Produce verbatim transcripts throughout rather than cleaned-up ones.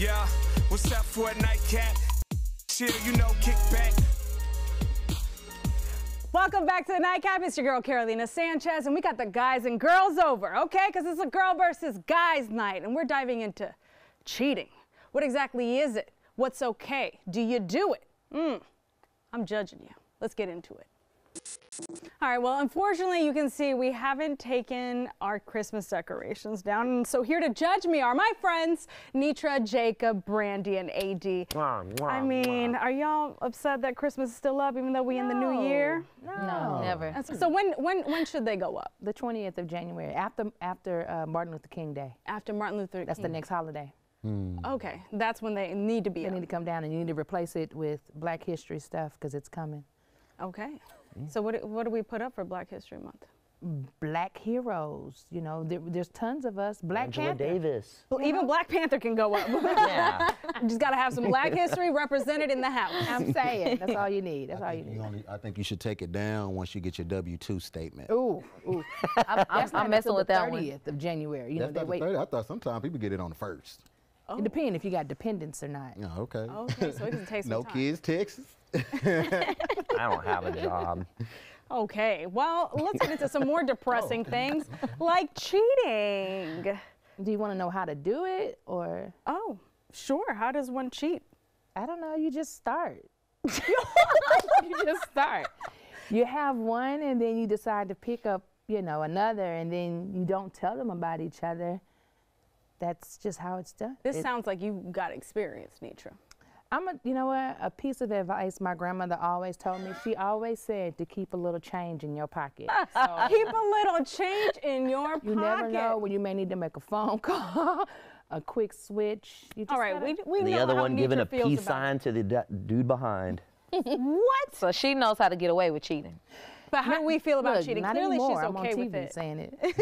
Yeah, what's up for a nightcap? Chill, you know, kick back. Welcome back to the Nightcap. It's your girl, Carolina Sanchez, and we got the guys and girls over, okay? Because it's a girl versus guys night, and we're diving into cheating. What exactly is it? What's okay? Do you do it? Mm, I'm judging you. Let's get into it. All right, well, unfortunately, you can see we haven't taken our Christmas decorations down. And so here to judge me are my friends, Nitra, Jacob, Brandy, and A D. Wow, wow, I mean, wow. Are y'all upset that Christmas is still up, even though we no. in the new year? No, no, never. So, so when, when, when should they go up? The twentieth of January, after, after uh, Martin Luther King Day. After Martin Luther King. That's the next holiday. Hmm. Okay, that's when they need to be They up. need to come down, and you need to replace it with Black History stuff, because it's coming. Okay. So what, what do we put up for Black History Month? Black heroes, you know, there, there's tons of us. Black Angela Panther. Davis. Well, yeah. Even Black Panther can go up. Yeah. Just got to have some Black history represented in the house. I'm saying, that's all you need. That's I all you need. You only, I think you should take it down once you get your W two statement. Ooh, ooh. I'm, I'm, I'm messing with that one. thirtieth of January. You that's know, they wait. I thought sometimes people get it on the first. Oh. It depends if you got dependents or not. Oh, okay. Okay, so it can take some no time. No kids, Texas. I don't have a job. Okay, well, let's get into some more depressing oh. things, like cheating. Do you want to know how to do it, or? Oh, sure. How does one cheat? I don't know. You just start. You just start. You have one, and then you decide to pick up, you know, another, and then you don't tell them about each other. That's just how it's done. This it, sounds like you got experience, Nitra. I'm a, you know what, a piece of advice my grandmother always told me, she always said to keep a little change in your pocket. So keep a little change in your pocket. You never know when you may need to make a phone call, a quick switch. You just All right, gotta, we, we The know other one Nitra giving a peace sign to the d dude behind. What? So she knows how to get away with cheating. But how not, do we feel about look, cheating? Not Clearly anymore. she's I'm okay on T V with it. saying it.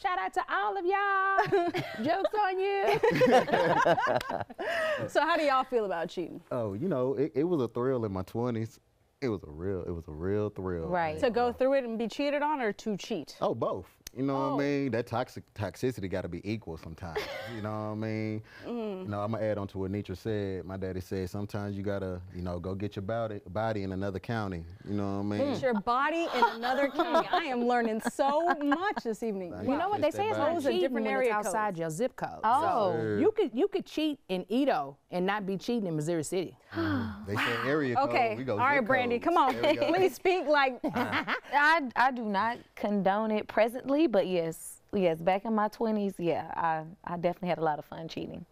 Shout out to all of y'all. Jokes on you. So how do y'all feel about cheating? Oh, you know, it, it was a thrill in my twenties. It was a real, it was a real thrill. Right. To go through it and be cheated on, or to cheat? Oh, both. You know oh. what I mean? That toxic toxicity got to be equal sometimes. You know what I mean? Mm. You know, I'm going to add on to what Nitra said. My daddy said sometimes you got to, you know, go get your body, body in another county. You know what I mean? Get your body in another county. I am learning so much this evening. Like, you wow. know what? They say it's always a different area outside your zip code. Oh. So you could you could cheat in Edo and not be cheating in Missouri City. Mm. They wow. say area code. Okay. We go All right, codes. Brandy, come on. Please speak like. Uh. I, I do not condone it presently. But yes, yes, back in my twenties, yeah, I, I definitely had a lot of fun cheating.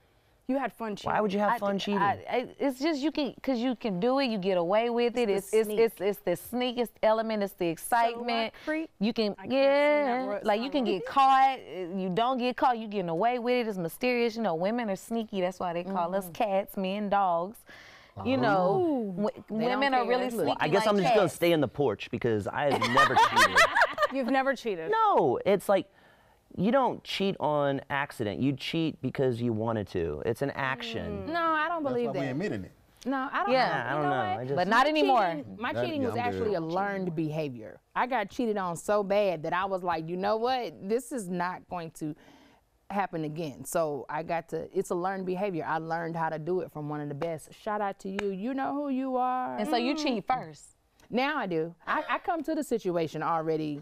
You had fun cheating? Why would you have I, fun cheating? I, I, it's just you can, because you can do it, you get away with it. It's it's, it's, it's, it's the sneakiest element, it's the excitement. So you can, I yeah, like you can get caught, you don't get caught, you getting away with it, it's mysterious. You know, women are sneaky, that's why they call mm. us cats, men, dogs. You know, oh. women are really sneaky. Well, I guess like I'm just cats. gonna stay in the porch because I have never cheated. You've never cheated? No, it's like you don't cheat on accident. You cheat because you wanted to. It's an action. Mm. No, I don't That's believe why that. We're admitting it. No, I don't. Yeah, know. I don't you know. know. I just, but not anymore. Cheating, my that, cheating yeah, was I'm actually good. a learned behavior. I got cheated on so bad that I was like, you know what? This is not going to happen again. So I got to, it's a learned behavior. I learned how to do it from one of the best. Shout out to you. You know who you are. And so you mm. cheat first. Now I do. I, I come to the situation already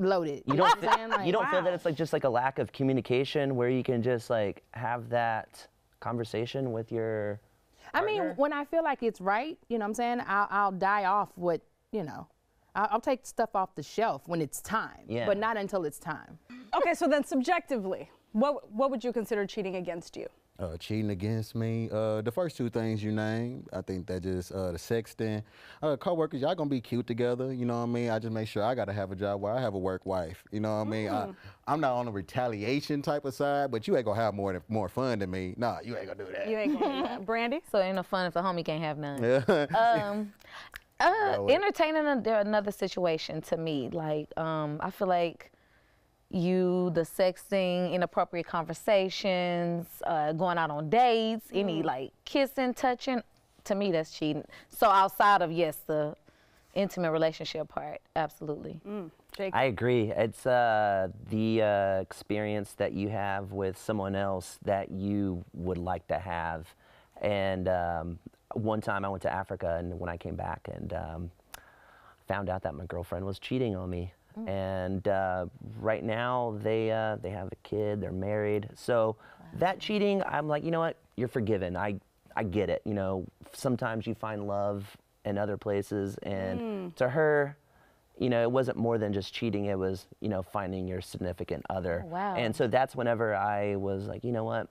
loaded. You don't, feel, like, you don't wow. feel that it's like just like a lack of communication where you can just like have that conversation with your partner? I mean, when I feel like it's right, you know what I'm saying? I'll, I'll die off what, you know, I'll, I'll take stuff off the shelf when it's time, yeah. but not until it's time. Okay, so then subjectively, what what would you consider cheating against you? Uh, cheating against me, uh, the first two things you named, I think that just uh, the sexting. Uh, co-workers, y'all gonna be cute together, you know what I mean? I just make sure I gotta have a job where I have a work wife, you know what I mean? Mm. I, I'm not on the retaliation type of side, but you ain't gonna have more than, more fun than me. Nah, you ain't gonna do that. You ain't gonna do that. Brandy? So ain't no fun if the homie can't have none. Yeah. um, uh, no, entertaining a, another situation to me, like, um, I feel like you, the sexting, inappropriate conversations, uh, going out on dates, mm. any like kissing, touching, to me that's cheating. So outside of, yes, the intimate relationship part, absolutely. Mm. Jake? I agree. It's uh, the uh, experience that you have with someone else that you would like to have. And um, one time I went to Africa, and when I came back and um, found out that my girlfriend was cheating on me. Mm. And uh, right now they, uh, they have a kid, they're married. So wow. that cheating, I'm like, you know what, you're forgiven. I, I get it. You know, sometimes you find love in other places, and mm. to her, you know, it wasn't more than just cheating. It was, you know, finding your significant other. Oh, wow. And so that's whenever I was like, you know what,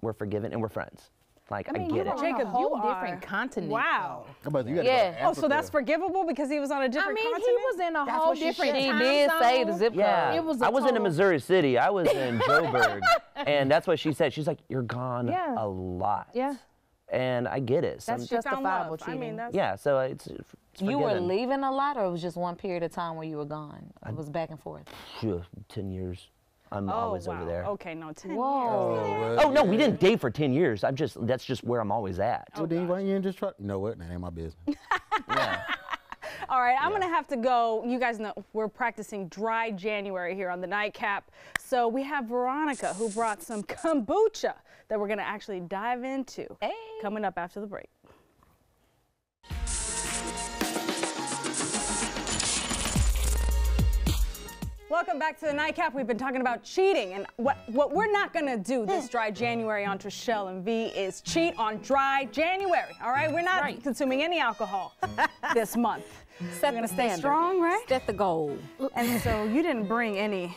we're forgiven and we're friends. Like, I, mean, I get it. Jacob, you are different continent. Wow. Come on, you gotta yeah. go to oh, so that's forgivable because he was on a different continent? I mean, continent? he was in a that's whole different time zone. He did say the zip yeah. code. It was I wasn't in Missouri City. I was in Joburg. And that's what she said. She's like, you're gone yeah. a lot. Yeah. And I get it. That's so justifiable cheating. I mean, that's yeah, so it's, it's You were leaving a lot, or it was just one period of time where you were gone? It I, was back and forth? ten years. I'm oh, always wow. over there. Okay, no, ten Whoa. years. Oh, well, oh no, yeah. we didn't date for ten years. I'm just that's just where I'm always at. Oh, well, then why you just try? You know what? That ain't my business. yeah. All right, I'm yeah. gonna have to go. You guys know we're practicing Dry January here on the Nightcap. So we have Veronica who brought some kombucha that we're gonna actually dive into hey. coming up after the break. Welcome back to the Nightcap. We've been talking about cheating, and what, what we're not gonna do this Dry January on Trishelle and V is cheat on Dry January, all right? We're not right. consuming any alcohol this month. Set we're gonna stay strong, right? Set the goal. And so you didn't bring any,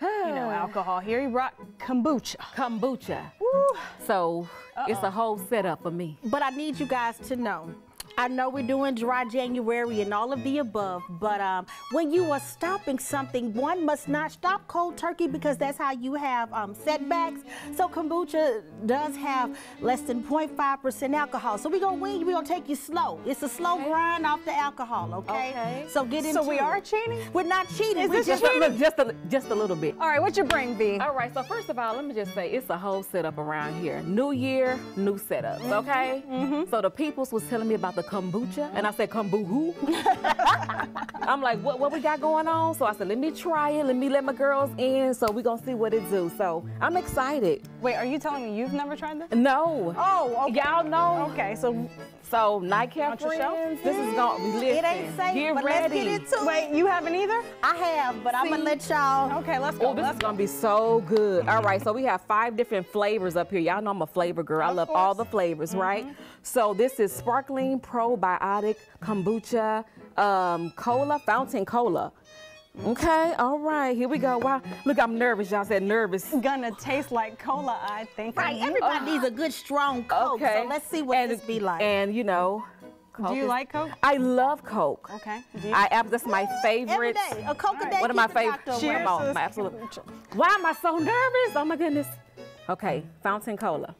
you know, alcohol here. You brought kombucha. Kombucha. Woo. So uh-oh. it's a whole setup for me. But I need you guys to know, I know we're doing Dry January and all of the above, but um, when you are stopping something, one must not stop cold turkey because that's how you have um, setbacks. So kombucha does have less than zero point five percent alcohol. So we're going to win, we're going to take you slow. It's a slow okay. grind off the alcohol, okay? okay. So get into it. So we are cheating? We're not cheating. Is this just cheating? A, look, just, a, just a little bit. All right, what you bring, V? All right, so first of all, let me just say it's a whole setup around here. New year, new setups, okay? Mm-hmm. So the peoples was telling me about the kombucha, and I said, kombucha. I'm like, what, what we got going on? So I said, let me try it. Let me let my girls in. So we're going to see what it do. So I'm excited. Wait, are you telling me you've never tried this? No. Oh, okay. Y'all know. Okay, so. So, Nightcap friends, this is going to be lit. It ain't safe, get but ready. Let's get it too. Wait, you haven't either? I have, but see? I'm going to let y'all. Okay, let's go. Oh, this let's is going to be so good. All right, so we have five different flavors up here. Y'all know I'm a flavor girl. Of I love course. all the flavors, mm-hmm. right? So this is sparkling probiotic kombucha um, cola, fountain cola. Okay, all right, here we go. Wow, look, I'm nervous. Y'all said nervous. Gonna taste like cola, I think. Right, everybody uh, needs a good strong Coke, okay. so let's see what and, this be like. And, you know, Coke do you is, like Coke? I love Coke. Okay. Do you? I have, that's my favorite. Every day, a Coke a day. One of my favorites. Cheers. My absolute. Why am I so nervous? Oh my goodness. Okay, fountain cola.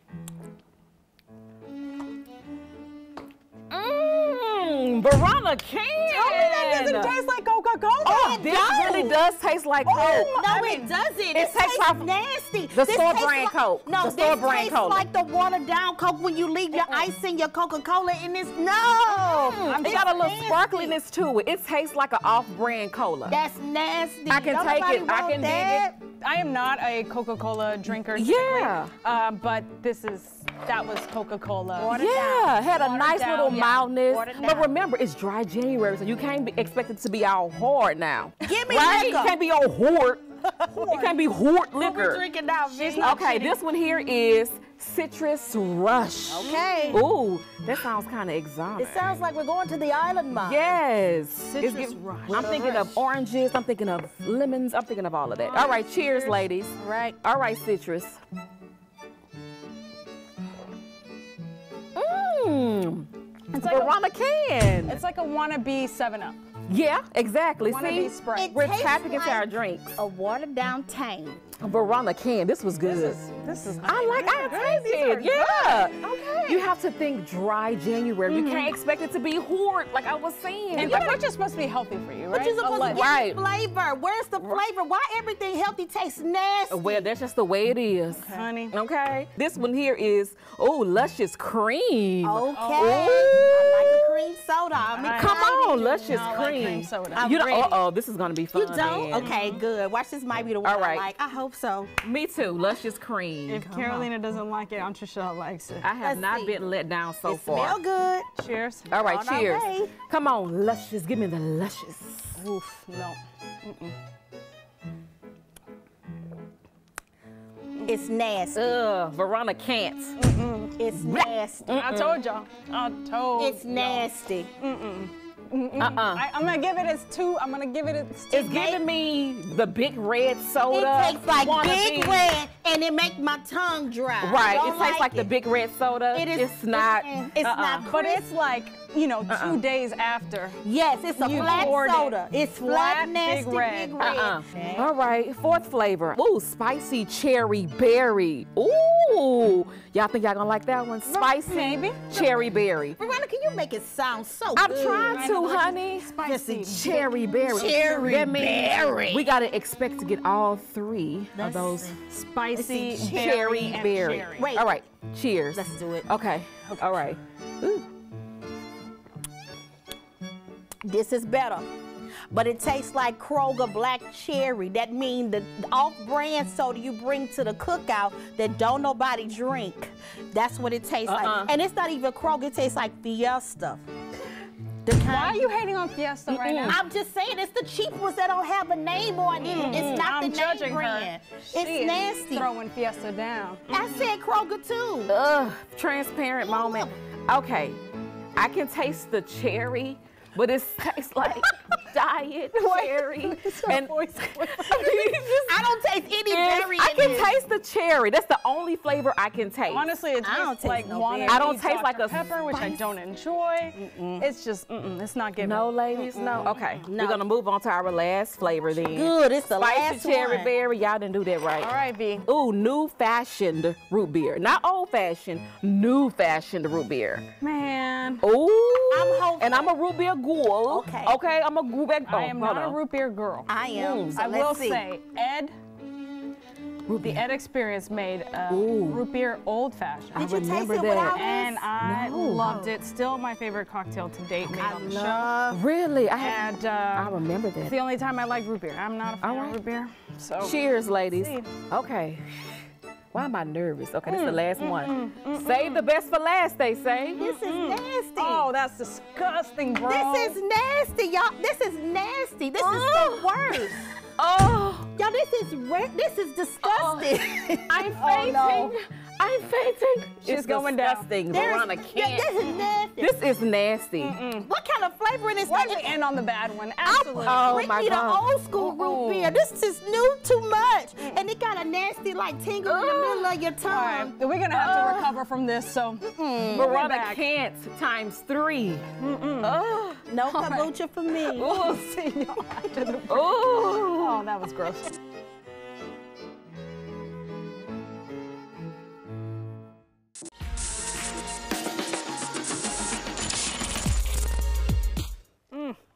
Veronica can. Tell me that doesn't taste like Coca-Cola. Oh, this does. really does taste like Coke. Oh, no, I mean, it doesn't. It this tastes, tastes nasty. The this store brand like, Coke. No, the store this brand tastes Cola. like the watered down Coke when you leave your ice in your Coca-Cola in this. No. Mm, it's it got a little nasty. sparkliness to it. It tastes like an off-brand cola. That's nasty. I can Don't take it. I can that. dig it. I am not a Coca-Cola drinker. Yeah. Uh, but this is, that was Coca-Cola. Yeah, down. had a watered nice down, little yeah. mildness. But remember, it's Dry January, so you can't be expected to be all hard now. Give me right? liquor. You can't be all hard. You can't be hard liquor. We're drinking now, Vince. Okay, this one here is Citrus Rush. Okay. Ooh, that sounds kind of exotic. It sounds like we're going to the island mine. Yes. Citrus it's, Rush. I'm thinking of oranges. I'm thinking of lemons. I'm thinking of all of that. All right, cheers, cheers ladies. All right. All right, Citrus. Mmm. It's like Veronica a, can. It's like a wannabe seven up. Yeah, exactly. See, we're tapping into like our drinks. A watered down Tang. Veronica can. This was good. This is. This is I like. I taste it. Yeah. Good. Okay. You have to think Dry January. Mm-hmm. You can't expect it to be hoard, like I was saying. And like, you're supposed to be healthy for you, right? But you're supposed oh, to get right. flavor. Where's the flavor? Why everything healthy tastes nasty? Well, that's just the way it is, okay. honey. Okay. This one here is oh, luscious cream. Okay. Ooh. I like a cream soda. I mean, come on, luscious cream. cream soda. I'm you ready. Don't, uh oh, this is gonna be fun. You don't? Man. Okay, good. Watch, this might be the one All right. I like. I hope so. Me too. Let's just cream. If Come Carolina on. Doesn't like it, I'm sure she likes it. I have let's not see. Been let down so it far. Smell good. Cheers. All right, on cheers. All Come on, luscious. Give me the luscious. Oof, no. Mm-mm. It's nasty. Ugh, Verona can't. Mm-mm. It's nasty. Mm-mm. I told y'all. I told y'all. It's nasty. Mm-mm. Mm-mm. Uh-uh. I, I'm gonna give it its two. I'm gonna give it its two. It's giving me the Big Red soda. It tastes like Big be. Red, and it makes my tongue dry. Right. It tastes like, like it. the Big Red soda. It is. It's not. It's uh-uh. not. But it's like, you know, uh-uh. two days after. Yes, it's a flat soda. It. It's flat, flat nasty, Big Red. Big Red. Uh-uh. Okay. All right, fourth flavor. Ooh, spicy cherry berry. Ooh, y'all think y'all gonna like that one? Spicy Maybe. cherry berry. Veronica, can you make it sound so I'm good? I'm trying to, honey. Spicy cherry berry. Cherry that berry. We gotta expect to get all three Let's of those spicy cherry berry. berry. Cherry. Wait. All right, cheers. Let's do it. Okay, okay. all right. Ooh. This is better, but it tastes like Kroger black cherry. That means the off-brand soda you bring to the cookout that don't nobody drink. That's what it tastes uh-uh. like. And it's not even Kroger, it tastes like Fiesta. Why are you hating on Fiesta mm-mm. right now? I'm just saying, it's the cheap ones that don't have a name on it. Mm-mm. It's not I'm the name brand. Her. It's she nasty. Is throwing Fiesta down. Mm-hmm. I said Kroger too. Ugh, transparent moment. Look. Okay, I can taste the cherry. But it tastes like diet cherry. And voice voice. I don't taste any berry. I can in taste this. the cherry. That's the only flavor I can taste. Honestly, it tastes I don't like no water. I don't taste Doctor like a pepper, spice. Which I don't enjoy. Mm-mm. It's just, mm-mm, it's not giving. No, ladies, mm-mm. no. Okay, no. We're gonna move on to our last flavor then. Good, it's the Spicy last cherry one. berry. Y'all didn't do that right. All right, B. Ooh, new-fashioned root beer. Not old-fashioned, new-fashioned root beer. Man. Ooh. I'm hopeful. And I'm a root beer girl. Okay. Okay, I'm a root beer girl. I am Hold not on. a root beer girl. I am. Mm. So I let's will see. say, Ed, root the Ed Experience made a Ooh. root beer old fashioned. Did I you taste it without And I no. loved it. Still my favorite cocktail to date made I on the love, show. Really? I had. And, uh, I remember that. It's the only time I like root beer. I'm not a fan right. of root beer. So. Cheers, ladies. Okay. Why am I nervous? Okay, mm, this is the last mm, one. Mm, mm, Save mm. the best for last, they say. This mm, is nasty. Oh, that's disgusting, bro. This is nasty, y'all. This is nasty. This oh. is the worst. Oh. Y'all, this is re this is disgusting. Oh. I'm fainting. Oh, no. I'm fainting. She's it's going disgusting. down. Verona can't. This is nasty. This is nasty. Mm-mm. What kind of flavor is this? Why did we end on the bad one? Absolutely. Oh, Bring my me God. the old school root beer. This is new too much. Mm. And it got a nasty, like, tingle Ooh. in the middle of your tongue. Right. We're going to have uh. to recover from this, so. Mm-mm. Verona can't times three. Mm-mm. Oh. No kombucha right. for me. We'll see y'all after the break. Oh, that was gross.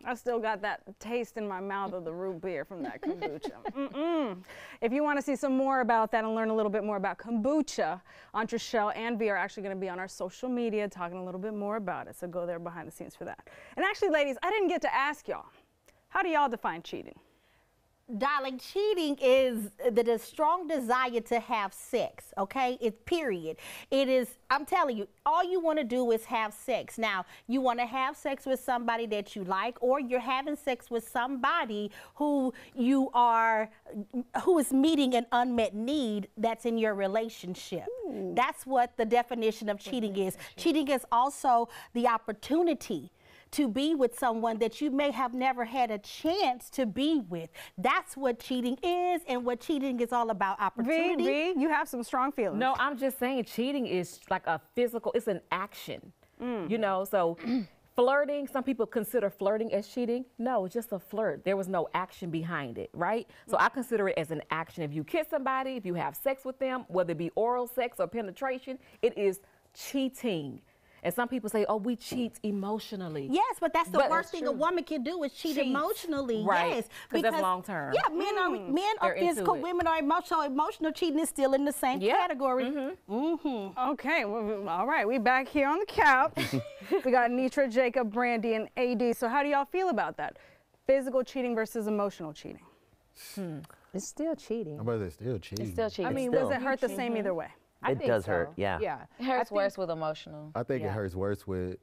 I still got that taste in my mouth of the root beer from that kombucha. Mm-mm. If you want to see some more about that and learn a little bit more about kombucha, Antrachelle and V are actually going to be on our social media talking a little bit more about it. So go there behind the scenes for that. And actually, ladies, I didn't get to ask y'all, how do y'all define cheating? Darling, cheating is the, the strong desire to have sex, okay? It's period. It is, I'm telling you, all you want to do is have sex. Now, you want to have sex with somebody that you like, or you're having sex with somebody who you are, who is meeting an unmet need that's in your relationship. Ooh. That's what the definition of cheating is. Cheating is also the opportunity to be with someone that you may have never had a chance to be with. That's what cheating is, and what cheating is all about. Opportunity. V, V, you have some strong feelings. No, I'm just saying cheating is like a physical, it's an action, mm. you know, so flirting, some people consider flirting as cheating. No, it's just a flirt. There was no action behind it, right? So I consider it as an action. If you kiss somebody, if you have sex with them, whether it be oral sex or penetration, it is cheating. And some people say, oh, we cheat emotionally. Yes, but that's the but worst thing true. a woman can do is cheat, cheat. emotionally. Right. Yes, because that's long term. Yeah, men mm. are men They're are physical, women are emotional. Emotional cheating is still in the same yep. category. Mm-hmm. Mm-hmm. Okay, well, all right, we back here on the couch. We got Nitra, Jacob, Brandy, and A D. So how do y'all feel about that? physical cheating versus emotional cheating? Hmm. It's still cheating. But it's still cheating. It's still cheating. I mean, does it hurt the same either way? I it think does so. hurt, yeah. yeah. It hurts think, worse with emotional. I think yeah. it hurts worse with,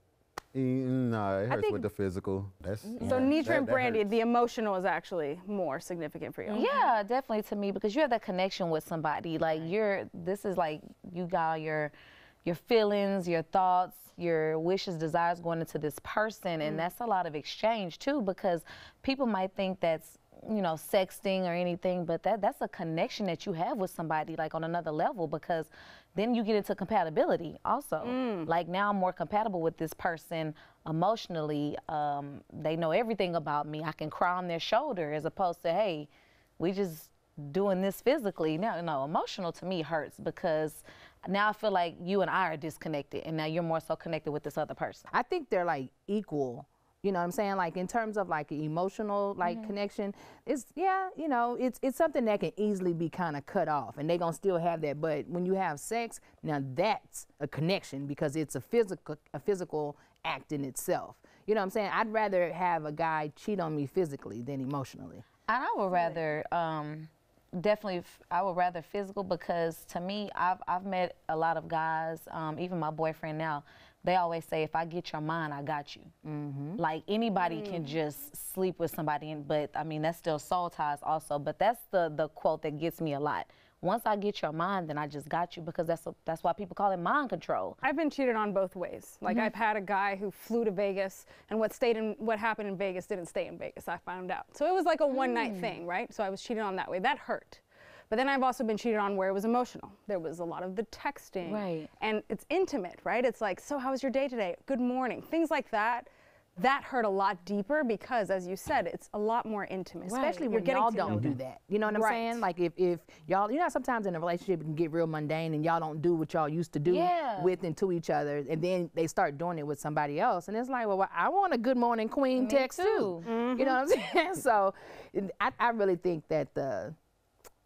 nah, it hurts think, with the physical. That's, yeah. So Nitra that, and Brandy, the emotional is actually more significant for you. Yeah, definitely to me, because you have that connection with somebody. Like you're, this is like, you got your, your feelings, your thoughts, your wishes, desires going into this person. And mm. that's a lot of exchange too, because people might think that's, you know, sexting or anything, but that that's a connection that you have with somebody, like on another level, because then you get into compatibility also. Mm. Like now I'm more compatible with this person emotionally. Um, they know everything about me. I can cry on their shoulder as opposed to, hey, we just doing this physically. No, no, emotional to me hurts because now I feel like you and I are disconnected, and now you're more so connected with this other person. I think they're like equal. You know what I'm saying? Like in terms of like emotional like mm-hmm. connection, it's yeah, you know, it's it's something that can easily be kind of cut off, and they gonna still have that. But when you have sex, now that's a connection because it's a physical a physical act in itself. You know what I'm saying? I'd rather have a guy cheat on me physically than emotionally. And I would rather um, definitely I would rather physical, because to me, I've I've met a lot of guys, um, even my boyfriend now. They always say, if I get your mind, I got you. Mm-hmm. Like anybody mm. can just sleep with somebody, and, but I mean, that's still soul ties also, but that's the, the quote that gets me a lot. Once I get your mind, then I just got you, because that's, a, that's why people call it mind control. I've been cheated on both ways. Like mm-hmm. I've had a guy who flew to Vegas, and what stayed in, what happened in Vegas didn't stay in Vegas, I found out. So it was like a one night mm. thing, right? So I was cheated on that way, that hurt. But then I've also been cheated on where it was emotional. There was a lot of the texting. Right. And it's intimate, right? It's like, so how was your day today? Good morning. Things like that. That hurt a lot deeper because, as you said, it's a lot more intimate. Right. Especially when y'all don't do that. You know what I'm right. saying? Like if, if y'all, you know, sometimes in a relationship it can get real mundane and y'all don't do what y'all used to do yeah. with and to each other, and then they start doing it with somebody else. And it's like, well, well I want a good morning queen Me text too. too. Mm-hmm. You know what I'm saying? So I, I really think that the,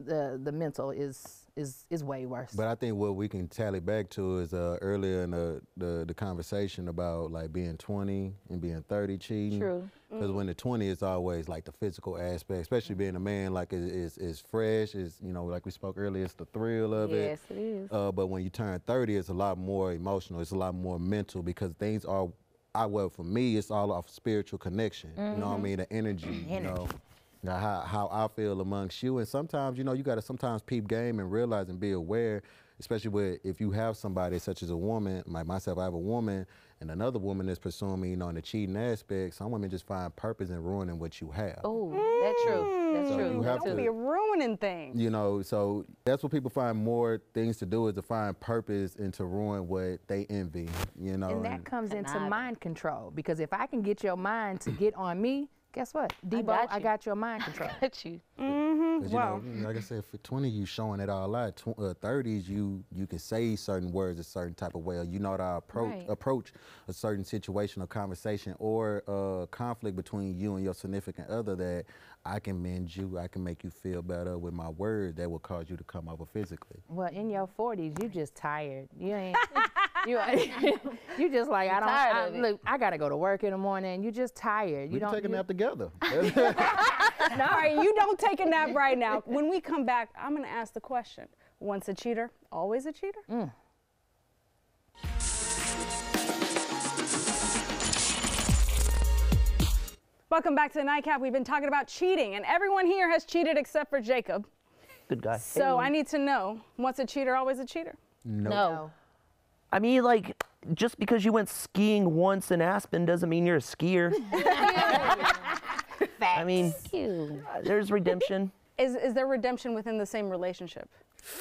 the the mental is is is way worse. But I think what we can tally back to is uh earlier in the the, the conversation about like being twenty and being thirty cheating. True. Because mm. when the twenty is always like the physical aspect, especially being a man, like it is is fresh, is, you know, like we spoke earlier, it's the thrill of it. Yes, it is. Uh, but when you turn thirty, it's a lot more emotional, it's a lot more mental, because things are I well for me it's all off spiritual connection. Mm-hmm. You know what I mean? The energy, energy. you know. Now, how, how I feel amongst you, and sometimes, you know, you got to sometimes peep game and realize and be aware, especially with if you have somebody such as a woman, like myself, I have a woman, and another woman is pursuing me, you know, in the cheating aspect. Some women just find purpose in ruining what you have. Oh, mm. that's true. That's so true. You have Don't to, be ruining things. You know, so that's what people find more things to do, is to find purpose and to ruin what they envy, you know. And that and, comes and into I, mind control, because if I can get your mind to get on me, guess what, Debo, I got, I got your mind control. I got you. Mm-hmm. you wow. know, like I said, for twenty, you showing it all out. Tw uh, thirties, you you can say certain words a certain type of way, or you know how to approach, right. approach a certain situation or conversation or uh, conflict between you and your significant other, that I can mend you, I can make you feel better with my words that will cause you to come over physically. Well, in your forties, you just tired. You ain't. You, you just like, I'm I don't, I, look, I gotta go to work in the morning. You just tired. You we don't take a nap together. No, all right, you don't take a nap right now. When we come back, I'm gonna ask the question, once a cheater, always a cheater? Mm. Welcome back to the Nightcap. We've been talking about cheating, and everyone here has cheated except for Jacob. Good guy. So hey. I need to know, once a cheater, always a cheater? No. no. I mean, like, just because you went skiing once in Aspen doesn't mean you're a skier. I mean, there's redemption. Is, is there redemption within the same relationship?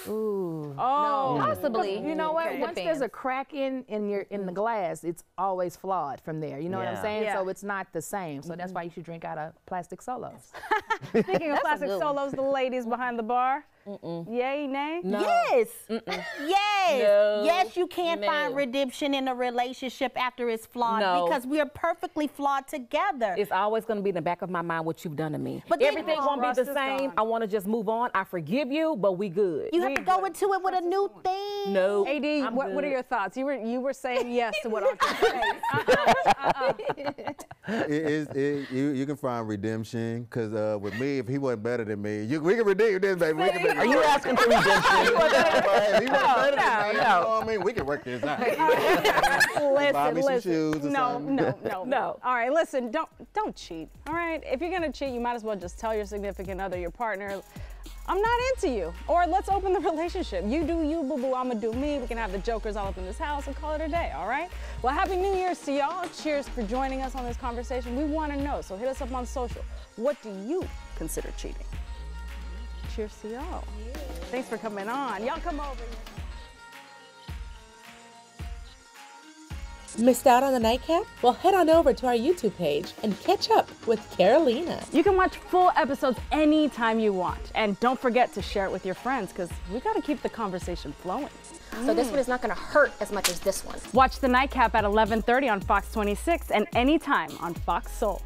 Ooh. Oh, no. Possibly. You know what? Okay. Once there's a crack in in your in the glass, it's always flawed from there. You know yeah. what I'm saying? Yeah. So it's not the same. So mm-hmm. that's why you should drink out of plastic Solos. Speaking of plastic Solos, the ladies behind the bar. Mm-mm. Yay, nay? No. Yes. Mm-mm. Yes. No. Yes, you can't no. find redemption in a relationship after it's flawed no. because we are perfectly flawed together. It's always going to be in the back of my mind what you've done to me. But everything won't be the same. Gone. I want to just move on. I forgive you, but we good. it. You have to go into it with a new thing. No. A D, what, what are your thoughts? You were you were saying yes to what I was saying. Uh-uh, uh-uh. It is, it, you, you can find redemption, because uh, with me, if he wasn't better than me, you, we can redeem this, baby. We can redeem. Are you asking for redemption? He wasn't better than me. You know what I mean? We can work this out. Listen, buy me listen. Some shoes or no, something. no, no, no. All right, listen, don't, don't cheat, all right? If you're going to cheat, you might as well just tell your significant other, your partner, I'm not into you. Or let's open the relationship. You do you, boo-boo, I'ma do me. We can have the jokers all up in this house and call it a day, all right? Well, happy New Year's to y'all. Cheers for joining us on this conversation. We wanna know, so hit us up on social. What do you consider cheating? Cheers to y'all. Yeah. Thanks for coming on. Y'all come over here. Missed out on the Nightcap? Well, head on over to our YouTube page and catch up with Carolina. You can watch full episodes anytime you want. And don't forget to share it with your friends, because we got to keep the conversation flowing. Mm. So this one is not going to hurt as much as this one. Watch the Nightcap at eleven thirty on Fox twenty-six and anytime on Fox Soul.